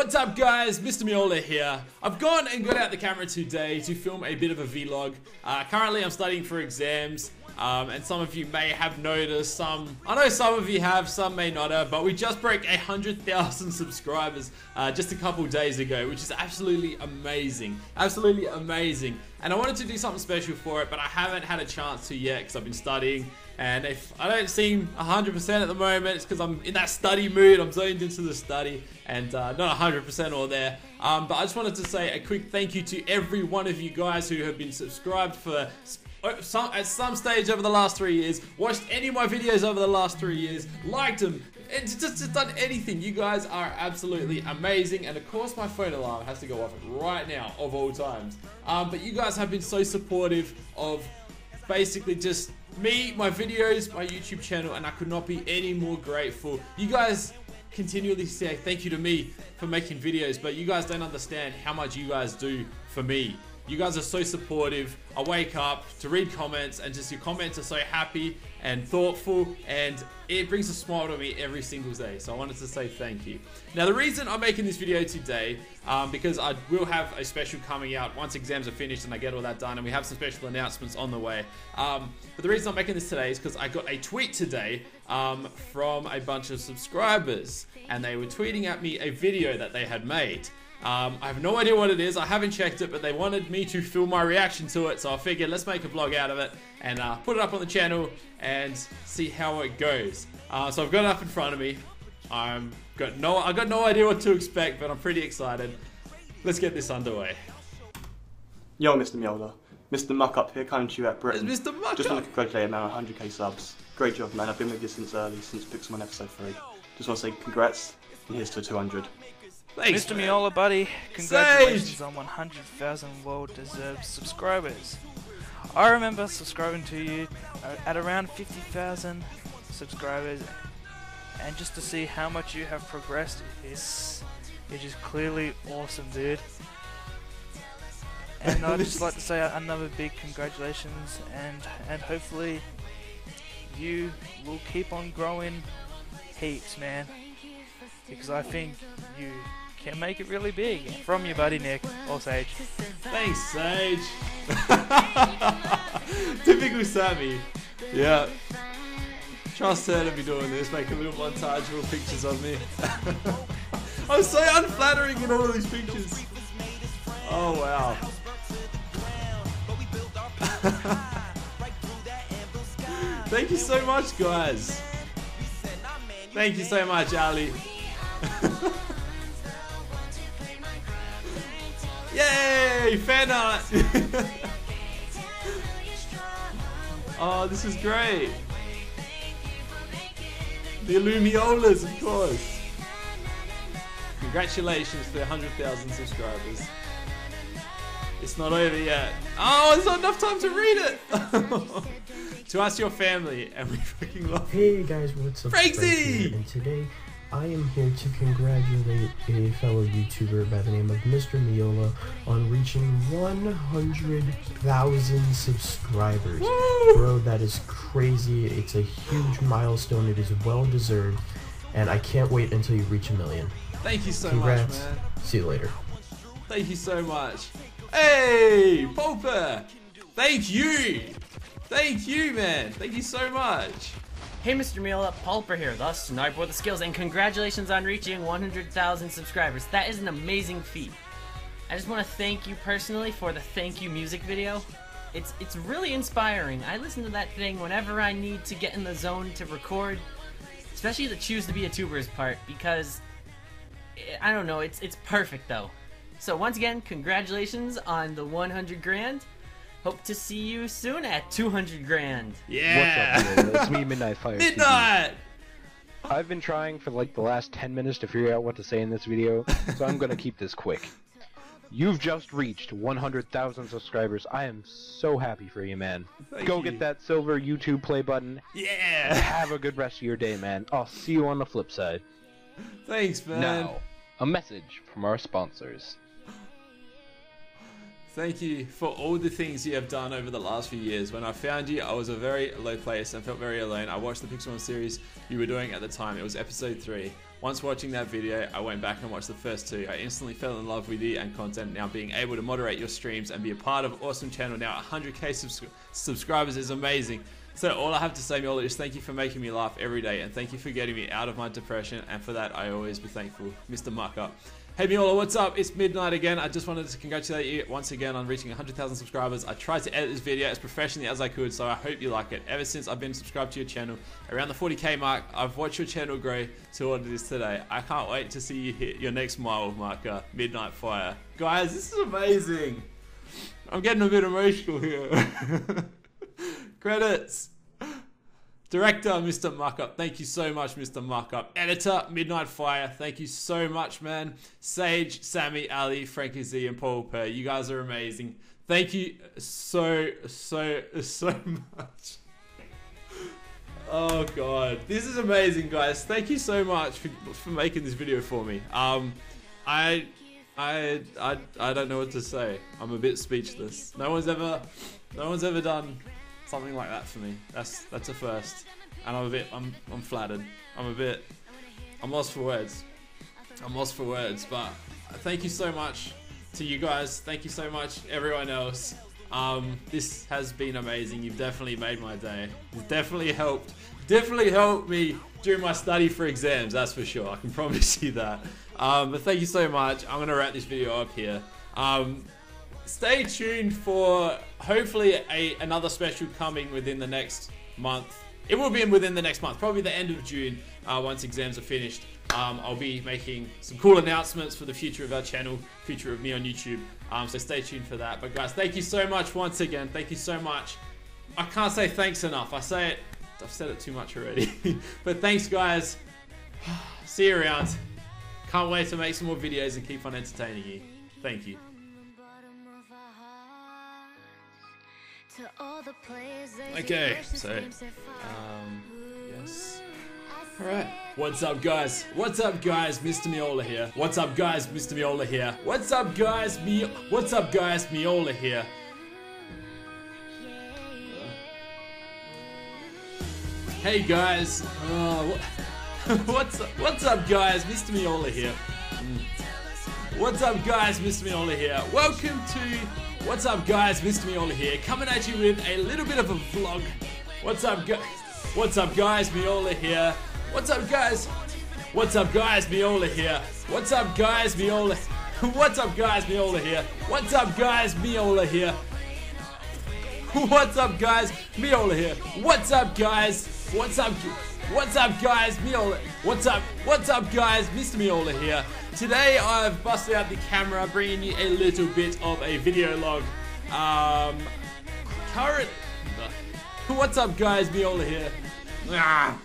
What's up guys, Mr. Meola here. I've gone and got out the camera today to film a bit of a vlog. Currently I'm studying for exams, and some of you may have noticed, I know some of you have, some may not have, but we just broke 100,000 subscribers just a couple days ago, which is absolutely amazing. Absolutely amazing. And I wanted to do something special for it, but I haven't had a chance to yet because I've been studying. And if I don't seem 100% at the moment, it's because I'm in that study mood. I'm zoned into the study and not 100% all there. But I just wanted to say a quick thank you to every one of you guys who have been subscribed for at some stage over the last 3 years, watched any of my videos over the last 3 years, liked them, and just done anything. You guys are absolutely amazing. And of course my phone alarm has to go off right now of all times. But you guys have been so supportive of basically just me, my videos, my YouTube channel, and I could not be any more grateful. You guys continually say thank you to me for making videos, but you guys don't understand how much you guys do for me. You guys are so supportive. I wake up to read comments and just your comments are so happy and thoughtful, and it brings a smile to me every single day. So I wanted to say thank you. Now the reason I'm making this video today, because I will have a special coming out once exams are finished and I get all that done, and we have some special announcements on the way. But the reason I'm making this today is because I got a tweet today from a bunch of subscribers, and they were tweeting at me a video that they had made. I have no idea what it is, I haven't checked it, but they wanted me to film my reaction to it, so I figured let's make a vlog out of it and put it up on the channel and see how it goes. So I've got it up in front of me. I got no idea what to expect, but I'm pretty excited. Let's get this underway. Yo, Mr. Meola, Mr. Muckup here, coming to you at Britain. It's Mr. Muckup. Just want to congratulate man on 100k subs. Great job, man. I've been with you since early, since Pixelmon episode 3. Just want to say congrats, and here's to 200. Thanks, Mr. Meola, buddy. Congratulations on 100,000 well-deserved subscribers. I remember subscribing to you at around 50,000 subscribers, and just to see how much you have progressed is just clearly awesome, dude. And I'd just like to say another big congratulations, and hopefully you will keep on growing heaps, man. Because I think you can make it really big. From your buddy Nick, or Sage. Thanks, Sage. Typical Sammy. Yeah. Trust her to be doing this, making little montage, little pictures of me. I'm so unflattering in all of these pictures. Oh wow. Thank you so much, guys. Thank you so much, Ali. Yay! Fan art! Oh, this is great. The Illumiolas, of course. Congratulations for 100,000 subscribers. It's not over yet. Oh, there's not enough time to read it! To us, your family, and we fucking love you. Hey guys, what's up? Frankie Z! And today, I am here to congratulate a fellow YouTuber by the name of Mr. Meola on reaching 100,000 subscribers. Woo! Bro, that is crazy. It's a huge milestone. It is well deserved. And I can't wait until you reach a million. Thank you so much, man. See you later. Thank you so much. Hey, PaulPer! Thank you! Thank you, man. Thank you so much. Hey Mr. Meola, PaulPer here, the sniper with the skills, and congratulations on reaching 100,000 subscribers. That is an amazing feat. I just want to thank you personally for the thank you music video. It's really inspiring. I listen to that thing whenever I need to get in the zone to record, especially the choose to be a tuber's part, because I don't know, it's perfect though. So once again, congratulations on the 100 grand. Hope to see you soon at 200 grand. Yeah. What's up, Meola? It's me, Midnight Fire. Midnight! TV. I've been trying for like the last 10 minutes to figure out what to say in this video, so I'm gonna keep this quick. You've just reached 100,000 subscribers. I am so happy for you, man. Thank you. Go get that silver YouTube play button. Yeah! Have a good rest of your day, man. I'll see you on the flip side. Thanks, man. Now, a message from our sponsors. Thank you for all the things you have done over the last few years. When I found you, I was a very low place and felt very alone. I watched the Pixelmon series you were doing at the time. It was episode 3. Once watching that video, I went back and watched the first two. I instantly fell in love with you and content. Now being able to moderate your streams and be a part of awesome channel, now 100k subscribers is amazing. So all I have to say, Miola, is thank you for making me laugh every day, and thank you for getting me out of my depression, and for that I always be thankful. Mr. Muckup. Hey Miola, what's up? It's Midnight again. I just wanted to congratulate you once again on reaching 100,000 subscribers. I tried to edit this video as professionally as I could, so I hope you like it. Ever since I've been subscribed to your channel, around the 40k mark, I've watched your channel grow to what it is today. I can't wait to see you hit your next mile marker, Midnight Fire. Guys, this is amazing. I'm getting a bit emotional here. Credits. Director, Mr. Muckup. Thank you so much, Mr. Muckup. Editor, Midnight Fire. Thank you so much, man. Sage, Sammy, Ali, Frankie Z, and PaulPer. You guys are amazing. Thank you so much. Oh, God. This is amazing, guys. Thank you so much for making this video for me. I don't know what to say. I'm a bit speechless. No one's ever done something like that for me. That's a first, and I'm flattered. I'm lost for words. But thank you so much to you guys. Thank you so much everyone else. This has been amazing. You've definitely made my day. You've definitely helped. Definitely helped me during my study for exams. That's for sure. I can promise you that. But thank you so much. I'm gonna wrap this video up here. Stay tuned for hopefully another special coming within the next month. It will be within the next month, probably the end of June, once exams are finished. I'll be making some cool announcements for the future of our channel, future of me on YouTube. So stay tuned for that. But guys, thank you so much once again. Thank you so much. I can't say thanks enough. I've said it too much already. But thanks, guys. See you around. Can't wait to make some more videos and keep on entertaining you. Thank you. Okay, so, yes. Alright. What's up, guys? What's up, guys? Mr. Meola here. What's up, guys? Mr. Meola here. What's up, guys? What's up, guys? Meola here. Hey, guys. What's up, guys? Mr. Meola here. What's up, guys? Mr. Meola here. Welcome to... What's up, guys? Mr. Meola here, coming at you with a little bit of a vlog. What's up, guys? What's up, guys? Meola here. What's up, guys? What's up, guys? Meola here. What's up, guys? Meola. What's up, guys? Meola here. What's up, guys? Meola here. What's up, guys? Meola here. What's up, guys? What's up? What's up, guys? Meola. What's up? What's up, guys? Mr. Meola here. Today I've busted out the camera, bringing you a little bit of a video log. Current. What's up, guys? Meola here. Ah.